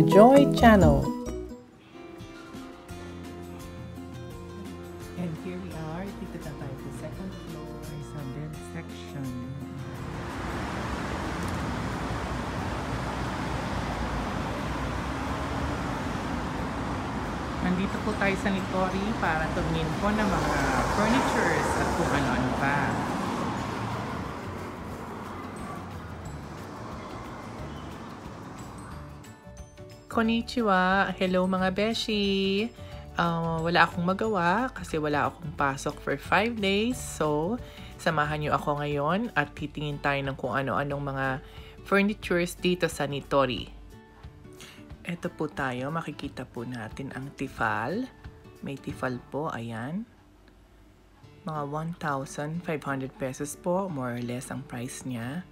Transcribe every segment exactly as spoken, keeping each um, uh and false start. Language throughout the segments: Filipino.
to Joy channel. And here we are, dito na tayo sa second floor sa men's section. Nandito po tayo sa Nitori para tumingin po ng mga furnitures at kung ano-ano pa. Konnichiwa! Hello mga beshi! Uh, wala akong magawa kasi wala akong pasok for five days. So, samahan niyo ako ngayon at titingin tayo ng kung ano-anong mga furnitures dito sa Nitori. Ito po tayo. Makikita po natin ang tifal. May tifal po. Ayan. Mga one thousand five hundred pesos po. More or less ang price niya.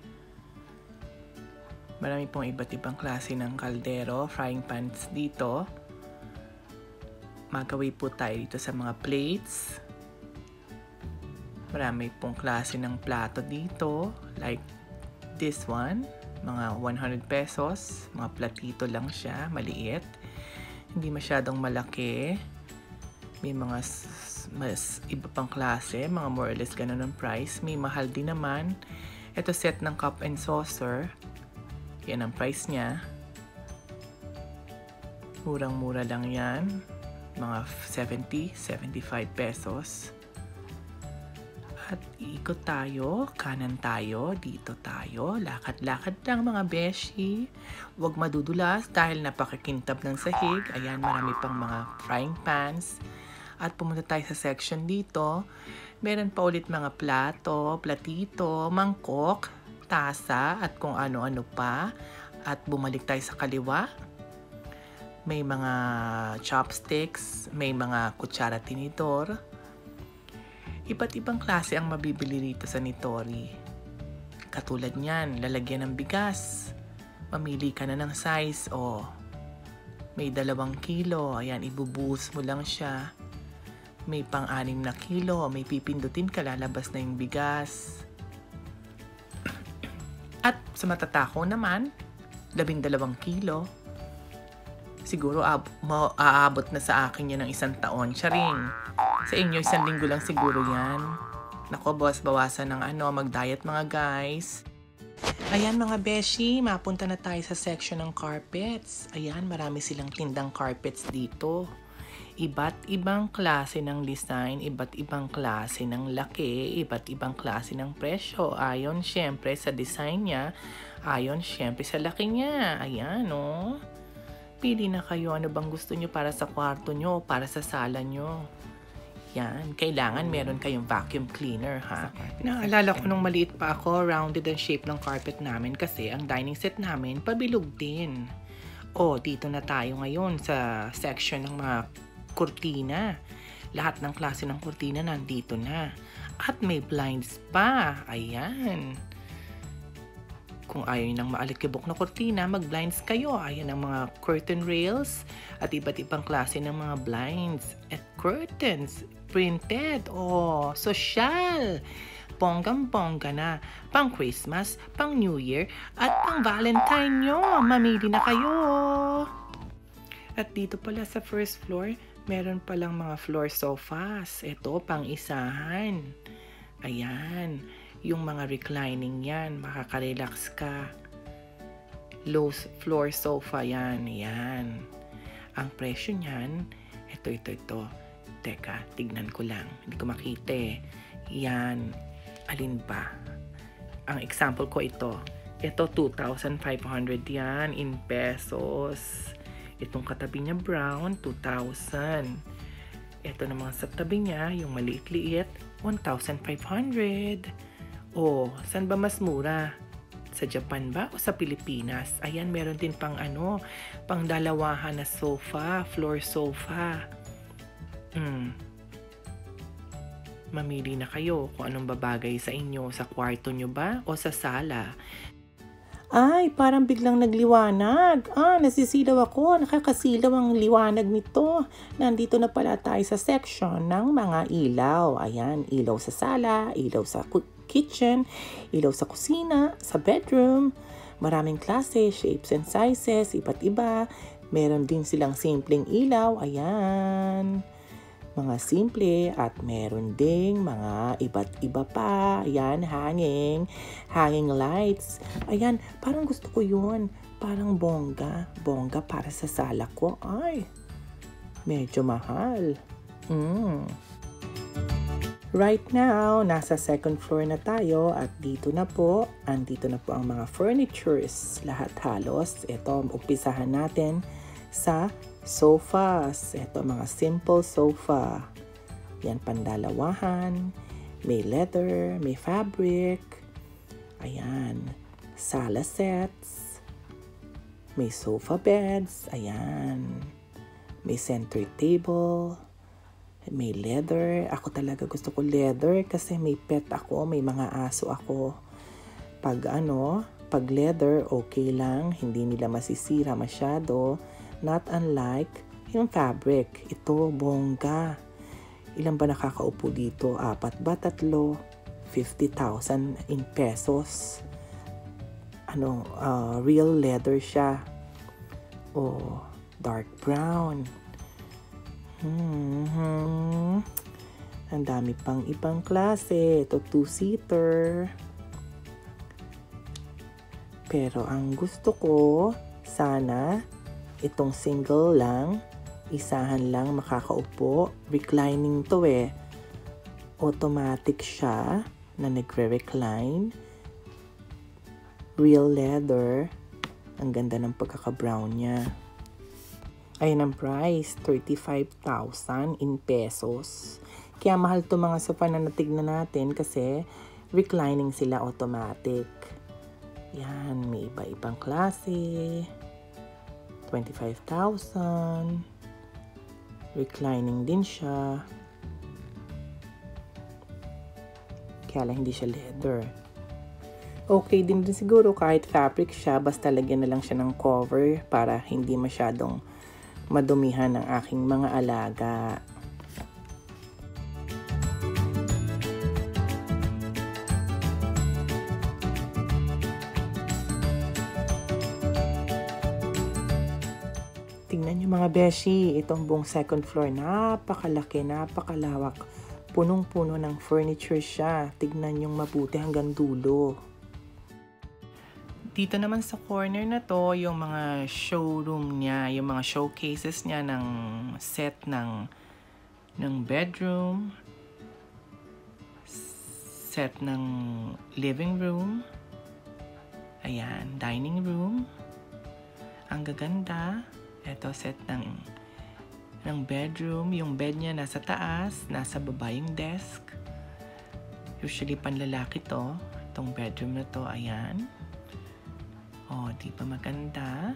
Marami pong iba't ibang klase ng kaldero, frying pans dito. Magawi po tayo dito sa mga plates. Marami pong klase ng plato dito. Like this one, mga one hundred pesos. Mga platito lang siya, maliit. Hindi masyadong malaki. May mga mas iba pang klase, mga more or less ganun ang price. May mahal din naman. Ito set ng cup and saucer. Yan ang price niya. Murang-mura lang yan. Mga seventy, seventy-five pesos. At iikot tayo. Kanan tayo. Dito tayo. Lakad-lakad lang mga beshi. Huwag madudulas dahil napakakintab ng sahig. Ayan, marami pang mga frying pans. At pumunta tayo sa section dito. Meron pa ulit mga plato, platito, mangkok, tasa at kung ano-ano pa. At bumalik tayo sa kaliwa. May mga chopsticks, may mga kutsara tinidor. Iba't ibang klase ang mabibili dito sa Nitori. Katulad niyan, lalagyan ng bigas. Mamili ka na ng size o may dalawang kilo. Ayan, ibubuhos mo lang siya. May pang-anim na kilo. May pipindutin ka, lalabas na yung bigas. At sa matatako naman, labing dalawang kilo. Siguro aabot na sa akin yan ng isang taon. Siya rin. Sa inyo, isang linggo lang siguro yan. Nako, boss, bawasan ng ano, mag-diet mga guys. Ayan mga beshi, mapunta na tayo sa section ng carpets. Ayan, marami silang tindang carpets dito. Iba't ibang klase ng design, iba't ibang klase ng laki, iba't ibang klase ng presyo. Ayon syempre sa design niya, ayon syempre sa laki niya. Ayan o. Oh. Pili na kayo ano bang gusto nyo para sa kwarto nyo, para sa sala nyo. Yan, kailangan meron kayong vacuum cleaner ha. Naalala ko nung maliit pa ako, rounded ang shape ng carpet namin kasi ang dining set namin pabilog din. O, oh, dito na tayo ngayon sa section ng mga kurtina. Lahat ng klase ng kurtina nandito na. At may blinds pa. Ayan. Kung ayaw nyo ng maalikibok na kurtina, mag-blinds kayo. Ayan ang mga curtain rails at iba't ibang klase ng mga blinds at curtains. Printed. Oh, social. Bonggang-bongga na. Pang Christmas, pang New Year, at pang Valentine nyo. Mamili na kayo. At dito pala sa first floor, meron palang mga floor sofas. Ito, pang-isahan. Ayan. Yung mga reclining yan. Makakarelax ka. Low floor sofa yan. Ayan. Ang presyo niyan, ito, ito, ito. Teka, tignan ko lang. Hindi ko makita eh. Yan. Alin ba? Ang example ko ito. Ito, two thousand five hundred yan in pesos. Itong katabi niya brown, two thousand. Ito naman sa tabi niya, yung maliit-liit, one thousand five hundred. Oh, saan ba mas mura? Sa Japan ba o sa Pilipinas? Ayan, meron din pang ano, pang dalawahan na sofa, floor sofa. Hmm. Mamili na kayo kung anong babagay sa inyo, sa kwarto nyo ba o sa sala. Ay, parang biglang nagliwanag. Ah, nasisilaw ako. Nakakasilaw ang liwanag nito. Nandito na pala tayo sa section ng mga ilaw. Ayan, ilaw sa sala, ilaw sa kitchen, ilaw sa kusina, sa bedroom. Maraming klase, shapes and sizes, iba't iba. Meron din silang simpleng ilaw, ayan. Mga simple at meron ding mga iba't iba pa. Ayan, hanging, hanging lights. Ayan, parang gusto ko yun. Parang bongga, bongga para sa sala ko. Ay, medyo mahal. Mm. Right now, nasa second floor na tayo at dito na po, andito na po ang mga furnitures. Lahat halos. Ito, umpisahan natin sa sofas. Ito, mga simple sofa. Yan, pandalawahan. May leather, may fabric. Ayan. Sala sets. May sofa beds. Ayan. May center table. May leather. Ako talaga gusto ko leather kasi may pet ako. May mga aso ako. Pag ano, pag leather, okay lang. Hindi nila masisira masyado. Not unlike yung fabric. Ito, bongga. Ilan ba nakakaupo dito? Apat ba? Tatlo? fifty thousand in pesos. Ano, uh, real leather siya. Oh, dark brown. Mm-hmm. Ang dami pang ibang klase. Ito, two-seater. Pero ang gusto ko, sana itong single lang, isahan lang makakaupo. Reclining to eh. Automatic siya na nagre-recline. Real leather. Ang ganda ng pagkaka-brown niya. Ayan ang price, thirty-five thousand in pesos. Kaya mahal to mga sofa na natignan natin kasi reclining sila automatic. Yan, may iba-ibang klase. twenty-five thousand. Reclining din siya. Kaya lang hindi siya leather. Okay din din siguro kahit fabric siya, basta lagyan na lang siya ng cover para hindi masyadong madumihan ng aking mga alaga. Tingnan nyo mga beshi, itong buong second floor, napakalaki, napakalawak. Punong-puno ng furniture siya. Tignan nyo mabuti hanggang dulo. Dito naman sa corner na to, yung mga showroom niya, yung mga showcases niya ng set ng, ng bedroom, set ng living room, ayan, dining room. Ang gaganda. Ito, set ng, ng bedroom. Yung bed niya nasa taas, nasa baba yung desk. Usually, panlalaki to. Itong bedroom na to, ayan. O, oh, di ba maganda?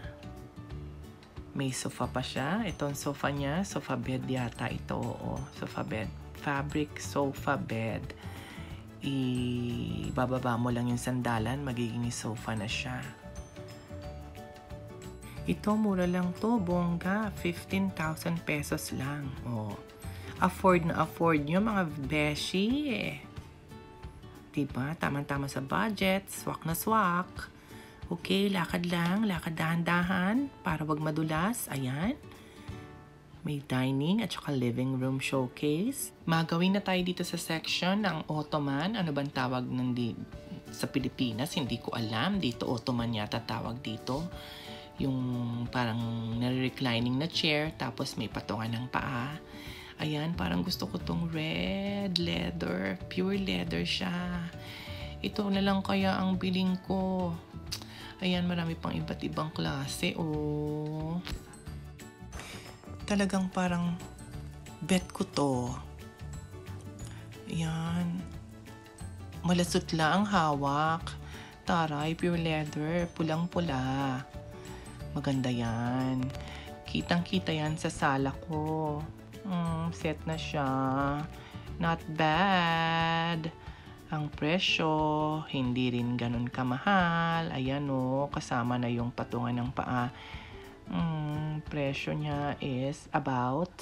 May sofa pa siya. Itong sofa niya, sofa bed yata ito. O, oh, sofa bed. Fabric sofa bed. Ibababa mo lang yung sandalan, magiging sofa na siya. Ito, mura lang to, bongga. fifteen thousand pesos lang. Oh, afford na afford nyo, mga beshi. Diba? Tama-tama sa budget. Swak na swak. Okay, lakad lang. Lakad dahan-dahan para wag madulas. Ayan. May dining at saka living room showcase. Magawin na tayo dito sa section ng ottoman. Ano bang tawag nandi sa Pilipinas? Hindi ko alam. Dito, ottoman yata tawag dito. Yung parang nare-reclining na chair, tapos may patungan ng paa. Ayan, parang gusto ko tong red leather, pure leather siya. Ito na lang kaya ang biling ko. Ayan, marami pang iba't ibang klase. Oh, talagang parang bet ko to. Ayan, malasot lang ang hawak. Taray, pure leather, pulang-pula. Maganda yan. Kitang-kita yan sa sala ko. Mm, set na siya. Not bad. Ang presyo, hindi rin ganun kamahal. Ayan o, kasama na yung patungan ng paa. Mm, presyo niya is about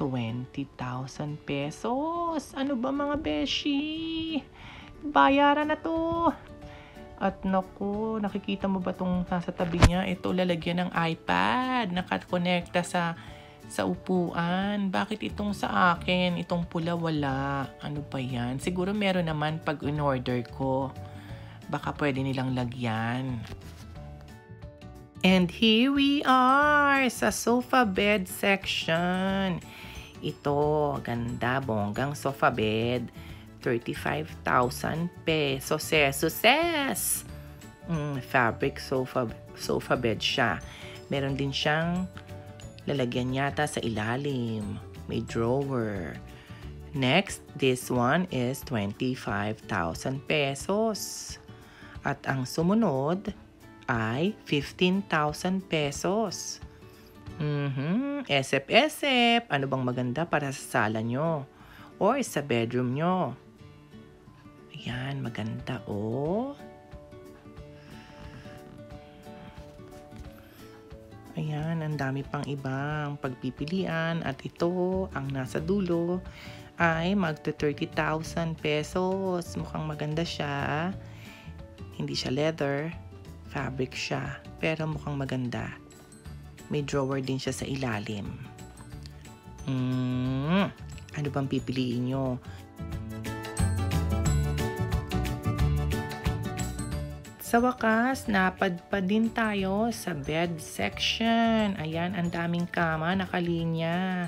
twenty thousand pesos. Ano ba mga beshi? Bayaran na to. At naku, nakikita mo ba itong nasa tabi niya? Ito, lalagyan ng iPad. Nakakonekta sa, sa upuan. Bakit itong sa akin? Itong pula, wala. Ano ba yan? Siguro meron naman pag in-order ko. Baka pwede nilang lagyan. And here we are sa sofa bed section. Ito, ganda, bonggang sofa bed. thirty-five thousand pesos. Success! Mm, fabric sofa, sofa bed siya. Meron din siyang lalagyan yata sa ilalim. May drawer. Next, this one is twenty-five thousand pesos. At ang sumunod ay fifteen thousand pesos. Mm-hmm. Esep-esep. Ano bang maganda para sa sala nyo? Or sa bedroom nyo? Ayan, maganda, oh. Ayan, ang dami pang ibang pagpipilian. At ito, ang nasa dulo, ay magto thirty thousand pesos. Mukhang maganda siya. Hindi siya leather. Fabric siya. Pero mukhang maganda. May drawer din siya sa ilalim. Mm, ano bang pipiliin nyo? Sa wakas, napadpad din tayo sa bed section. Ayan, ang daming kama, nakalinya.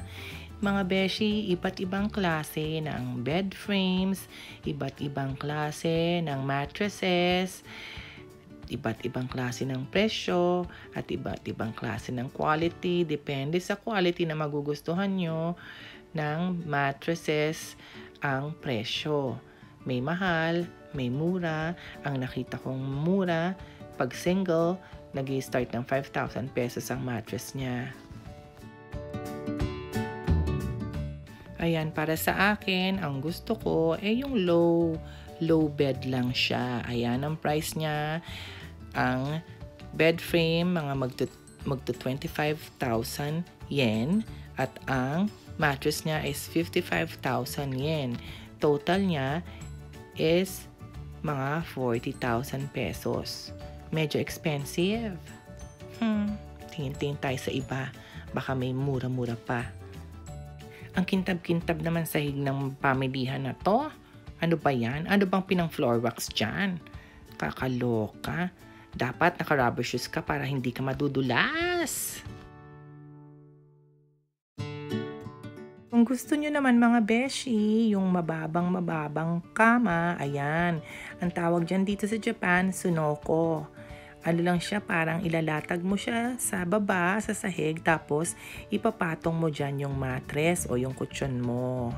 Mga beshi, iba't ibang klase ng bed frames, iba't ibang klase ng mattresses, iba't ibang klase ng presyo, at iba't ibang klase ng quality. Depende sa quality na magugustuhan nyo ng mattresses ang presyo. May mahal, may mura. Ang nakita kong mura, pag single, nag-i-start ng five thousand pesos ang mattress niya. Ayan, para sa akin, ang gusto ko ay eh, yung low, low bed lang siya. Ayan, ang price niya, ang bed frame, mga magto twenty-five thousand yen. At ang mattress niya is fifty-five thousand yen. Total niya is mga forty thousand pesos. Medyo expensive. Hmm, tingin-tingin tayo sa iba. Baka may mura-mura pa. Ang kintab-kintab naman sa hig ng pamilihan na to. Ano ba yan? Ano bang pinang floor wax dyan? Kakaloka. Dapat naka-rubber shoes ka para hindi ka madudulas. Kung gusto nyo naman mga beshi, yung mababang-mababang kama, ayan, ang tawag dyan dito sa Japan, sunoko. Ano lang siya, parang ilalatag mo siya sa baba, sa sahig, tapos ipapatong mo dyan yung mattress o yung kutsyon mo.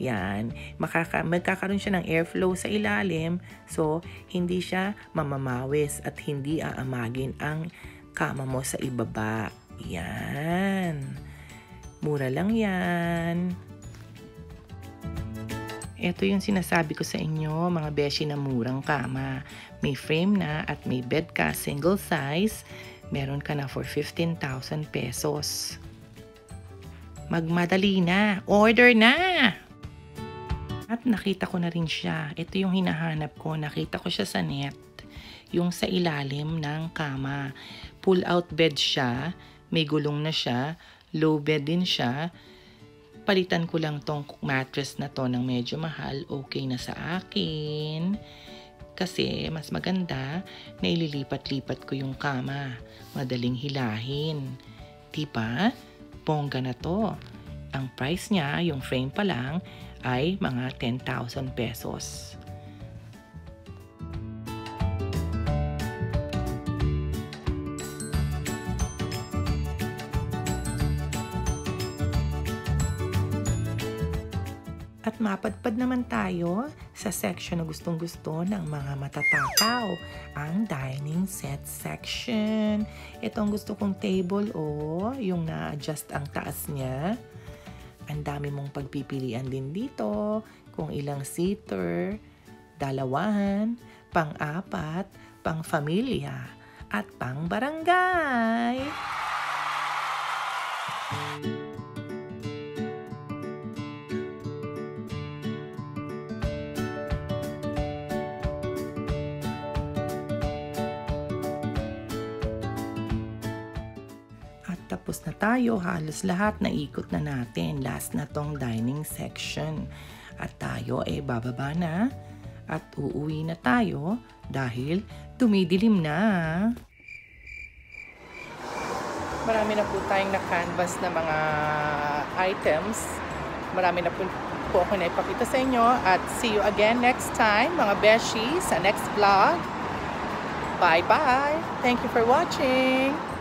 Yan, Makaka magkakaroon siya ng airflow sa ilalim, so hindi siya mamamawis at hindi aamagin ang kama mo sa ibaba. Yan. Mura lang yan. Ito yung sinasabi ko sa inyo, mga beshi, na murang kama. May frame na at may bed ka, single size. Meron ka na for fifteen thousand pesos. Magmadali na. Order na! At nakita ko na rin siya. Ito yung hinahanap ko. Nakita ko siya sa net. Yung sa ilalim ng kama. Pull out bed siya. May gulong na siya. Low bed din siya. Palitan ko lang tong mattress na to ng medyo mahal. Okay na sa akin. Kasi mas maganda na ililipat-lipat ko yung kama. Madaling hilahin. Diba? Bongga na to. Ang price niya, yung frame pa lang, ay mga ten thousand pesos. At mapadpad naman tayo sa section na gustong-gusto ng mga matatakaw, ang dining set section. Ito ang gusto kong table, o, oh, yung na-adjust ang taas niya. Ang dami mong pagpipilian din dito, kung ilang seater, dalawahan, pang-apat, pang-familia, at pang-barangay. Tapos na tayo, halos lahat naikot na natin. Last na tong dining section. At tayo ay eh, bababa na at uuwi na tayo dahil tumidilim na. Marami na po tayong na-canvas na mga items. Marami na po, po ako na ipakita sa inyo. At see you again next time, mga beshies, sa next vlog. Bye-bye! Thank you for watching!